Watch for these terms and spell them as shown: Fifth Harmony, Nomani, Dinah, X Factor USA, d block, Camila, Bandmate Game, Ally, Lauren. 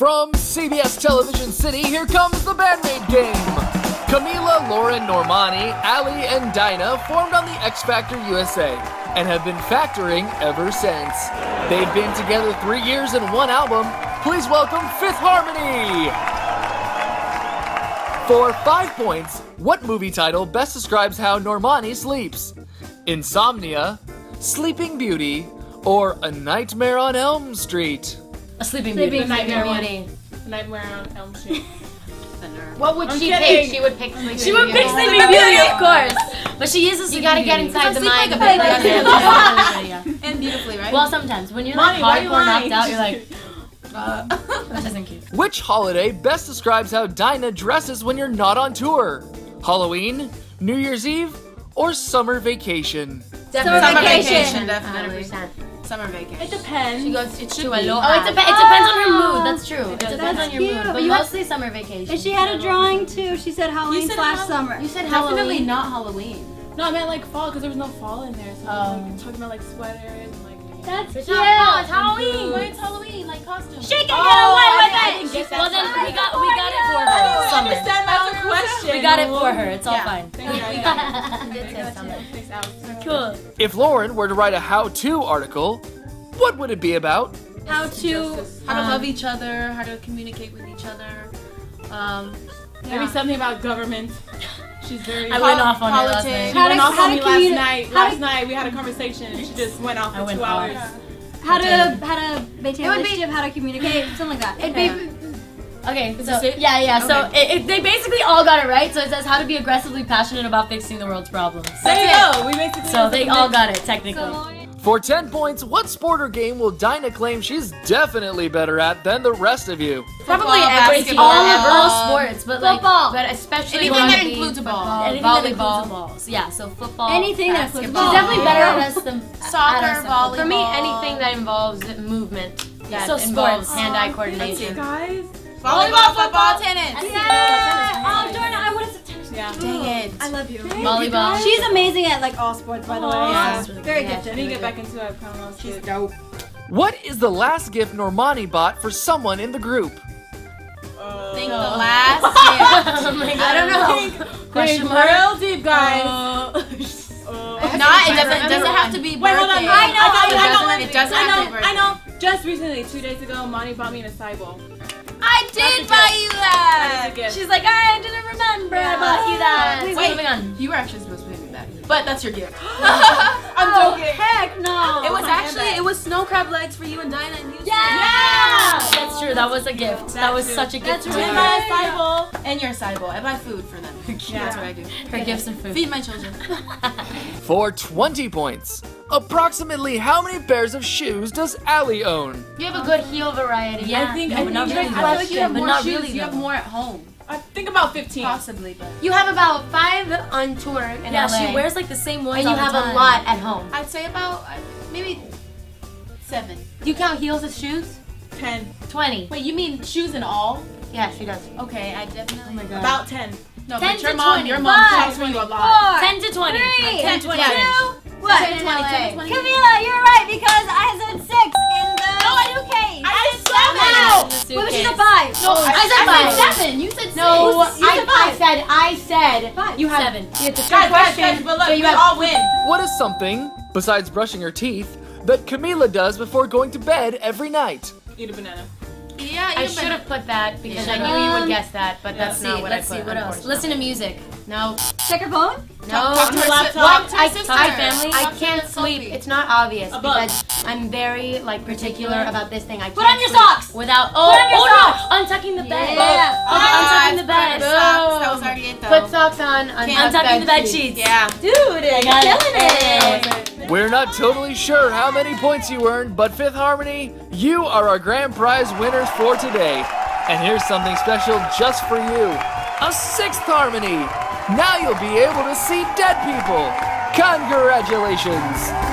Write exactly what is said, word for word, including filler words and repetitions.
From C B S Television City, here comes the Bandmate Game! Camila, Lauren, Normani, Ally, and Dinah formed on the X Factor U S A and have been factoring ever since. They've been together three years and one album. Please welcome Fifth Harmony! For five points, what movie title best describes how Normani sleeps? Insomnia, Sleeping Beauty, or A Nightmare on Elm Street? A Sleeping Beauty. A Nightmare on Elm Street. What would she pick? She would pick Sleeping Beauty. She would pick Sleeping Beauty, of course. But she is a Sleeping Beauty. You gotta get inside the mind. And beautifully, right? Well, sometimes. When you're like hardcore knocked out, you're like, uh, that isn't cute. Which holiday best describes how Dinah dresses when you're not on tour? Halloween, New Year's Eve, or summer vacation? Definitely. Summer vacation, definitely. one hundred percent. Summer vacation. It depends. She goes it to Aloha. Oh, it, dep it depends on her mood. That's true. It, it depends on your cute. mood. But, but you mostly summer vacation. And she had a drawing too. She said Halloween said slash Halloween. summer. You said Halloween. Definitely not Halloween. No, I meant like fall because there was no fall in there. So um, like, talking about like sweaters and like. That's it's not fall. It's Halloween. Why is Halloween like costume? She can oh, get away with okay. it. She well then we got we got it for her. I understand my own question. We got it for her. It's all fine. We got it. Cool. If Lauren were to write a how-to article, what would it be about? How to how to um, love each other, how to communicate with each other. Um, yeah. Maybe something about government. She's very. I went off on politics. It last night. How she went to, off how on me last night. Last to, night we had a conversation and she just went off for went two off. hours. Yeah. How to how to maintain a relationship, how to communicate, something like that. It'd yeah. be, Okay, so yeah, yeah, okay. so it, it, they basically all got it right. So it says how to be aggressively passionate about fixing the world's problems. There you go. We basically so they all got it, technically. So for ten points, what sport or game will Dinah claim she's definitely better at than the rest of you? Probably basketball. All of all sports, but like, football. But especially anything that includes a ball. Anything volleyball. That includes a ball. So, yeah, so football. Anything that's she's definitely better at us than soccer, us. volleyball. For me, anything that involves movement. That so involves sports. hand-eye coordination. Guys. Volleyball, football, tennis. Yeah. Oh, Jordan, I would have said tennis. Yeah. Dang it. I love you. Dang volleyball. You She's amazing at like all sports, by the way. Yeah. Yeah. Very yeah. gifted. Let me get back into it. I promise. She's dope. What is the last gift Normani bought for someone in the group? Uh, I think the last gift. Oh my God. I don't know. Think Question mark. Real deep, guys. Uh, uh, not. It doesn't. It doesn't have to be. Wait, hold on. I know. I know. It doesn't have to be. I know. Just recently, two days ago, Monty bought me an acai bowl. I did buy you that! that She's like, I didn't remember yeah. I bought you that. Please Wait, moving on. You were actually supposed to pay me back. But that's your gift. I'm oh, joking. Heck no. It was oh, actually, it was snow crab legs for you and Dinah and you. Yeah! yeah. That's true, that was a gift. That's that was true. such a gift. That's true. I buy a acai bowl and your acai bowl. I buy food for them. Yeah. That's what I do. Her yeah. gifts and food. Feed my children. For twenty points, approximately how many pairs of shoes does Ally own? You have a good heel variety. Yeah, I think, no, I think not really I feel like you have more shoes, really, you have more at home. I think about fifteen. Possibly, but. You have about five on tour in yeah, L A. Yeah, she wears like the same ones and all the time. And you have a lot at home. I'd say about uh, maybe seven. Do you count heels as shoes? Ten. Twenty. Wait, you mean shoes in all? Yeah, she does. Okay, I definitely. Oh my God. About ten. No, ten but your mom, twenty, your mom tells me a lot. Ten to twenty. Three. Ten to twenty. Two. What? ten, ten, twenty. Camila, you're right because I said six in the no, suitcase. I said seven. No. What was the five? No, I, I said five. I said seven. You said six. No, you I, said five. I said I said five. You have seven. You have to try question, but look, so you have, all win. What is something besides brushing her teeth that Camila does before going to bed every night? Eat a banana. Yeah, I should have put that because yeah. I knew you would guess that, but yeah. that's see, not what let's I put. See, what else? Listen to music. No. Check her phone? No. Talk to her laptop. What? I, to I, family. I can't sleep. It's not obvious because I'm very like particular about this thing. I can't put on your socks. Without oh, put on your oh socks. No, untucking the bed. Yeah. Oh, untucking the bed. Socks. That was already it though. Put socks on. Untucking the bed sheets. Yeah. Dude, I got it. Killing it. We're not totally sure how many points you earned, but Fifth Harmony, you are our grand prize winners for today. And here's something special just for you, a Sixth Harmony. Now you'll be able to see dead people. Congratulations.